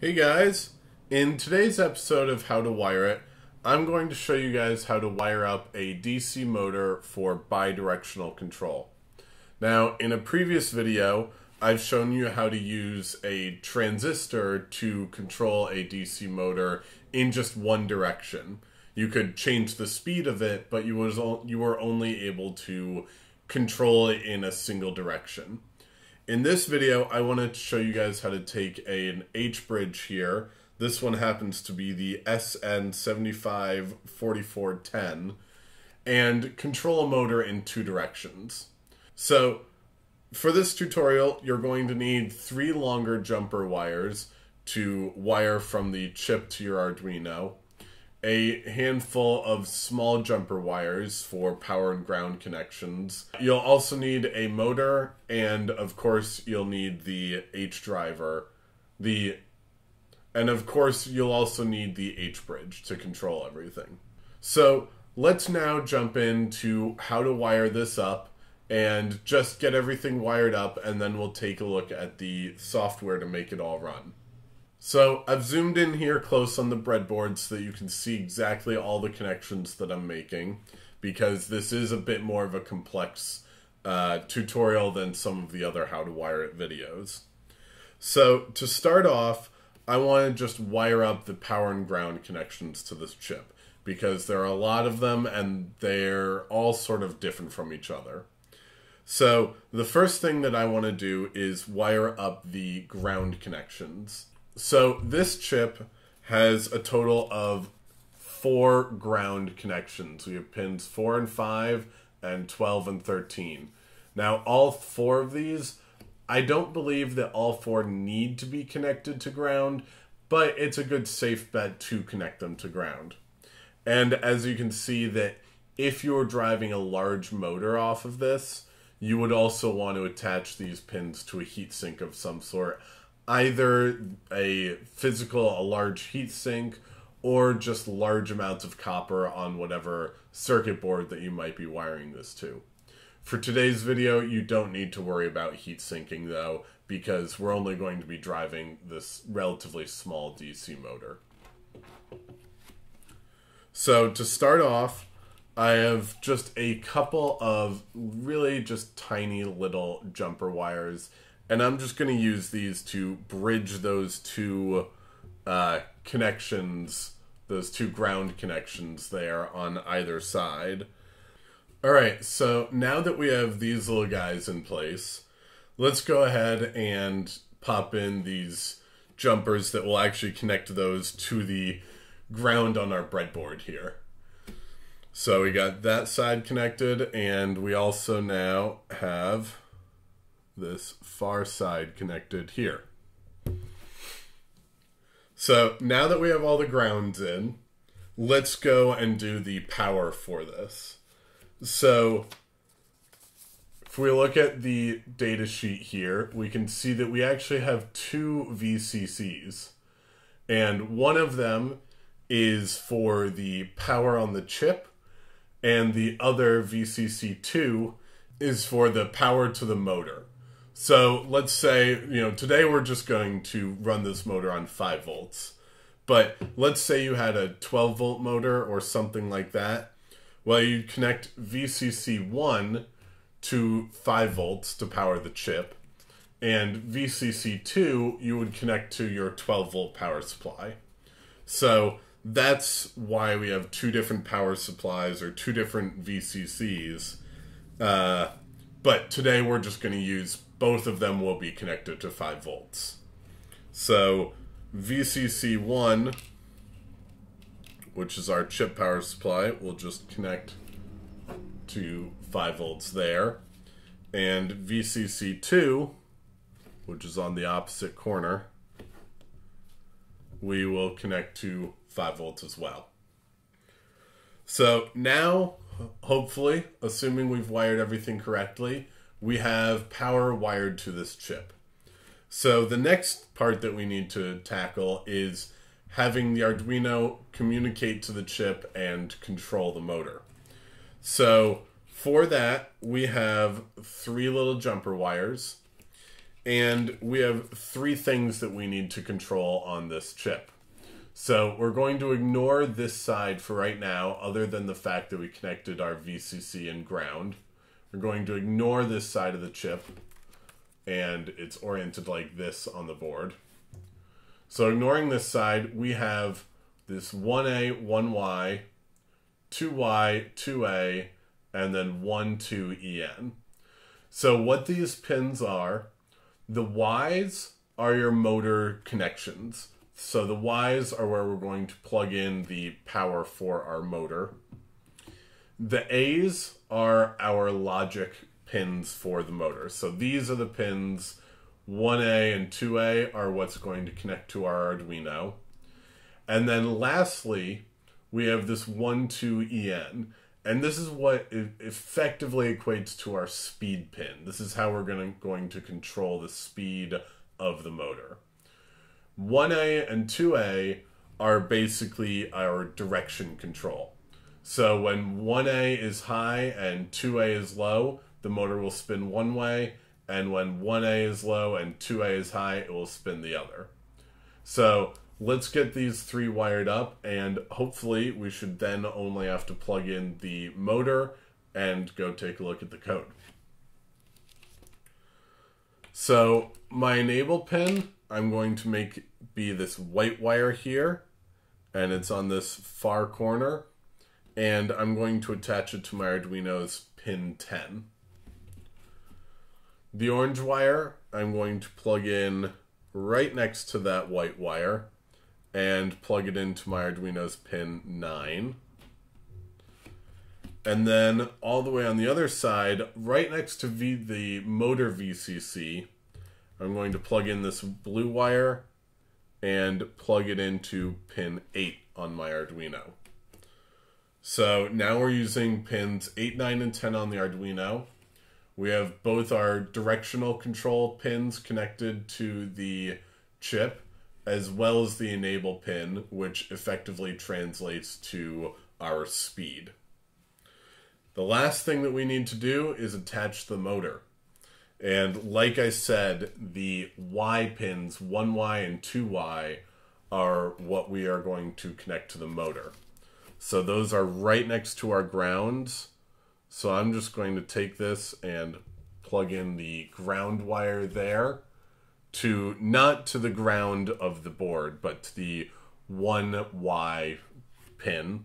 Hey guys, in today's episode of How to Wire It, I'm going to show you guys how to wire up a DC motor for bidirectional control. Now, in a previous video, I've shown you how to use a transistor to control a DC motor in just one direction. You could change the speed of it, but you were only able to control it in a single direction. In this video, I wanted to show you guys how to take an H-bridge here. This one happens to be the SN754410 and control a motor in two directions. So for this tutorial, you're going to need three longer jumper wires to wire from the chip to your Arduino, a handful of small jumper wires for power and ground connections. You'll also need a motor, and of course you'll need the H-bridge to control everything. So let's now jump into how to wire this up and just get everything wired up, and then we'll take a look at the software to make it all run. So I've zoomed in here close on the breadboard so that you can see exactly all the connections that I'm making, because this is a bit more of a complex tutorial than some of the other How to Wire It videos. So to start off, I want to just wire up the power and ground connections to this chip, because there are a lot of them and they're all sort of different from each other. So the first thing that I want to do is wire up the ground connections. So this chip has a total of 4 ground connections. We have pins 4 and 5 and 12 and 13. Now all 4 of these, I don't believe that all 4 need to be connected to ground, but it's a good safe bet to connect them to ground. And as you can see, that if you're driving a large motor off of this, you would also want to attach these pins to a heatsink of some sort. Either a large heat sink, or just large amounts of copper on whatever circuit board that you might be wiring this to. For today's video, you don't need to worry about heat sinking though, because we're only going to be driving this relatively small DC motor. So to start off, I have just a couple of really just tiny little jumper wires, and I'm just going to use these to bridge those two connections, those two ground connections there on either side. Alright, so now that we have these little guys in place, let's go ahead and pop in these jumpers that will actually connect those to the ground on our breadboard here. So we got that side connected, and we also now have this far side connected here. So now that we have all the grounds in, let's go and do the power for this. So if we look at the data sheet here, we can see that we actually have 2 VCCs, and one of them is for the power on the chip, and the other VCC2 is for the power to the motor. So let's say, you know, today we're just going to run this motor on 5 volts. But let's say you had a 12 volt motor or something like that. Well, you connect VCC1 to 5 volts to power the chip. And VCC2 you would connect to your 12 volt power supply. So that's why we have 2 different power supplies, or 2 different VCCs. But today we're just going to use both of them will be connected to 5 volts. So VCC1, which is our chip power supply, will just connect to 5 volts there. And VCC2, which is on the opposite corner, we will connect to 5 volts as well. So now, hopefully, assuming we've wired everything correctly, we have power wired to this chip. So the next part that we need to tackle is having the Arduino communicate to the chip and control the motor. So for that, we have 3 little jumper wires, And we have three things that we need to control on this chip. So we're going to ignore this side for right now, other than the fact that we connected our VCC and ground. We're going to ignore this side of the chip, and it's oriented like this on the board. So ignoring this side, we have this 1A, 1Y, 2Y, 2A, and then 1, 2, EN. So what these pins are, the Ys are your motor connections. So the Ys are where we're going to plug in the power for our motor. The As are our logic pins for the motor. So these are the pins. 1A and 2A are what's going to connect to our Arduino. And then lastly, we have this 1, 2, EN. And this is what effectively equates to our speed pin. This is how we're going to control the speed of the motor. 1A and 2A are basically our direction control. So when 1A is high and 2A is low, the motor will spin one way. And when 1A is low and 2A is high, it will spin the other. So let's get these three wired up, and hopefully we should then only have to plug in the motor and go take a look at the code. So my enable pin, I'm going to make be this white wire here, and it's on this far corner, and I'm going to attach it to my Arduino's pin 10. The orange wire, I'm going to plug in right next to that white wire and plug it into my Arduino's pin 9. And then all the way on the other side, right next to the motor VCC, I'm going to plug in this blue wire and plug it into pin 8 on my Arduino. So now we're using pins 8, 9, and 10 on the Arduino. We have both our directional control pins connected to the chip, as well as the enable pin, which effectively translates to our speed. The last thing that we need to do is attach the motor. And like I said, the Y pins, 1Y and 2Y, are what we are going to connect to the motor. So those are right next to our grounds. So I'm just going to take this and plug in the ground wire there, to not to the ground of the board, but to the 1Y pin.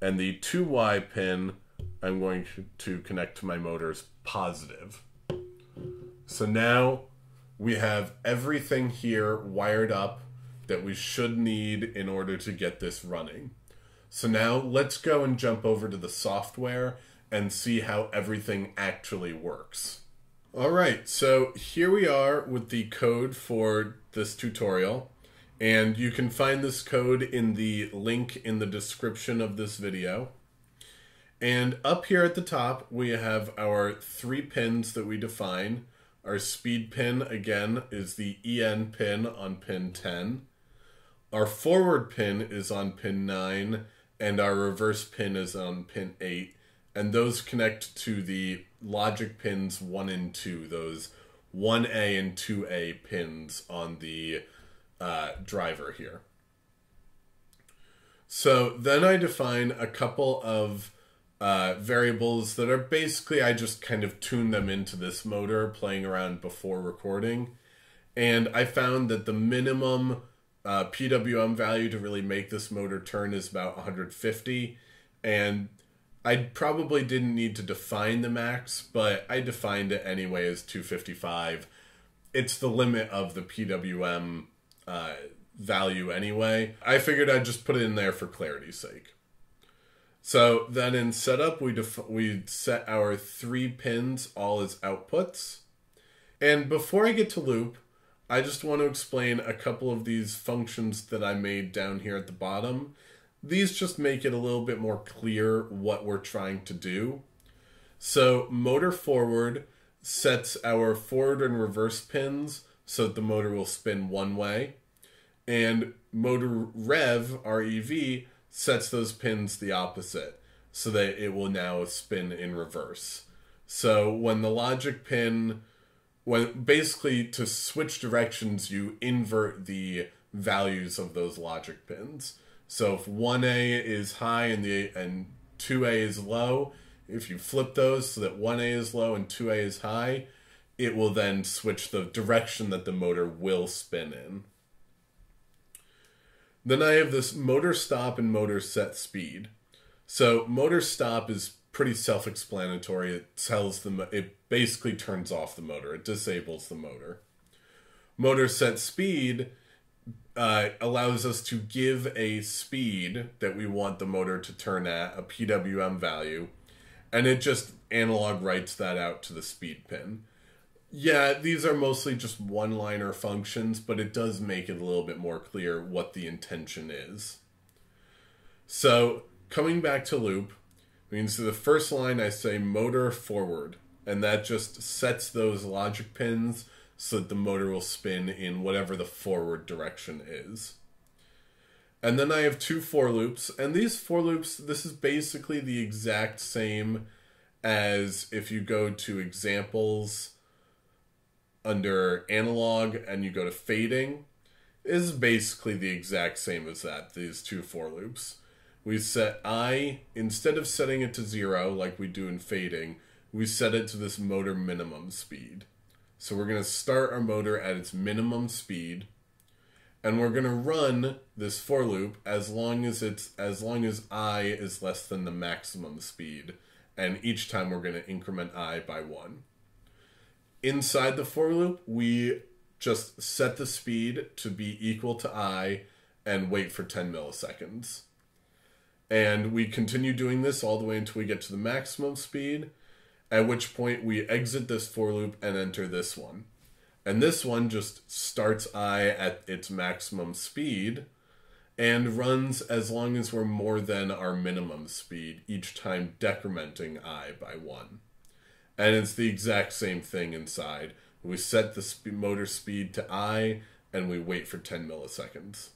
And the 2Y pin, I'm going to connect to my motor's positive. So now we have everything here wired up that we should need in order to get this running. So now let's go and jump over to the software and see how everything actually works. All right, so here we are with the code for this tutorial, and you can find this code in the link in the description of this video. And up here at the top, we have our three pins that we define. Our speed pin, again, is the EN pin on pin 10. Our forward pin is on pin 9, and our reverse pin is on pin 8. And those connect to the logic pins 1 and 2, those 1A and 2A pins on the driver here. So then I define a couple of variables that are basically, I just kind of tune them into this motor, playing around before recording. And I found that the minimum PWM value to really make this motor turn is about 150. And I probably didn't need to define the max, but I defined it anyway as 255. It's the limit of the PWM value anyway. I figured I'd just put it in there for clarity's sake. So then in setup, we set our three pins all as outputs. And before I get to loop, I just want to explain a couple of these functions that I made down here at the bottom. These just make it a little bit more clear what we're trying to do. So motor forward sets our forward and reverse pins so that the motor will spin one way. And motor rev, REV, sets those pins the opposite, so that it will now spin in reverse. So when the logic pin basically to switch directions, you invert the values of those logic pins. So if 1A is high and 2A is low, if you flip those so that 1A is low and 2A is high, it will then switch the direction that the motor will spin in. Then I have this motor stop and motor set speed. So motor stop is pretty self-explanatory. It tells them, it basically turns off the motor. It disables the motor. Motor set speed allows us to give a speed that we want the motor to turn at, a PWM value, and it just analog writes that out to the speed pin. Yeah, these are mostly just one-liner functions, but it does make it a little bit more clear what the intention is. So coming back to loop, means the first line I say motor forward, and that just sets those logic pins so that the motor will spin in whatever the forward direction is. And then I have two for loops, and these for loops, this is basically the exact same as if you go to examples under analog and you go to fading. This is basically the exact same as that, these two for loops. We set I, instead of setting it to 0 like we do in fading, we set it to this motor minimum speed. So we're going to start our motor at its minimum speed, and we're going to run this for loop as long as I is less than the maximum speed, and each time we're going to increment I by 1. Inside the for loop, we just set the speed to be equal to I and wait for 10 milliseconds. And we continue doing this all the way until we get to the maximum speed, at which point we exit this for loop and enter this one. And this one just starts I at its maximum speed and runs as long as we're more than our minimum speed, each time decrementing I by 1. And it's the exact same thing inside. We set the motor speed to I and we wait for 10 milliseconds.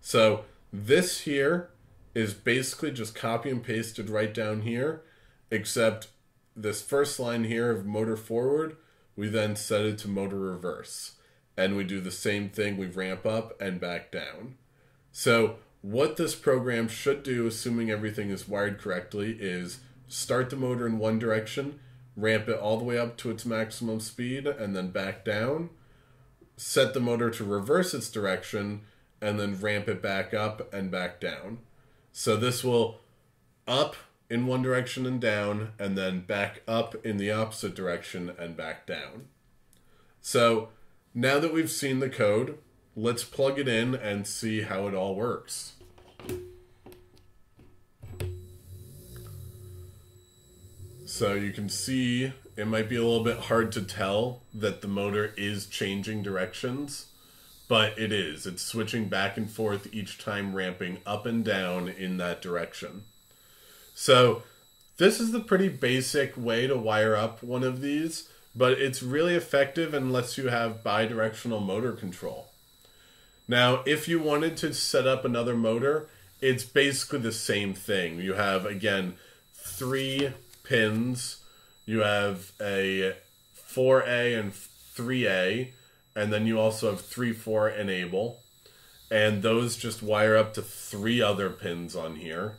So this here is basically just copy and pasted right down here, except this first line here of motor forward, we then set it to motor reverse, and we do the same thing. We ramp up and back down. So what this program should do, assuming everything is wired correctly, is start the motor in one direction, ramp it all the way up to its maximum speed and then back down, set the motor to reverse its direction, and then ramp it back up and back down. So this will up in one direction and down, and then back up in the opposite direction and back down. So now that we've seen the code, let's plug it in and see how it all works. So you can see, it might be a little bit hard to tell that the motor is changing directions, but it is. It's switching back and forth each time, ramping up and down in that direction. So this is the pretty basic way to wire up one of these, but it's really effective and lets you have bi-directional motor control. Now, if you wanted to set up another motor, it's basically the same thing. You have, again, 3 pins. You have a 4A and 3A, and then you also have 3/4 enable, and those just wire up to 3 other pins on here.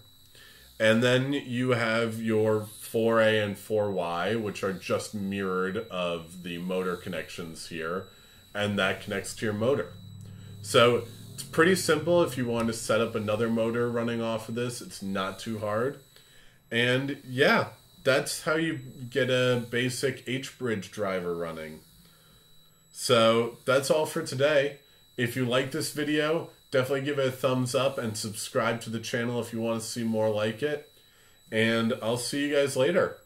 And then you have your 4A and 4Y, which are just mirrored of the motor connections here, and that connects to your motor. So it's pretty simple. If you want to set up another motor running off of this, it's not too hard. And yeah, that's how you get a basic H-bridge driver running. So that's all for today. If you like this video, definitely give it a thumbs up and subscribe to the channel if you want to see more like it. And I'll see you guys later.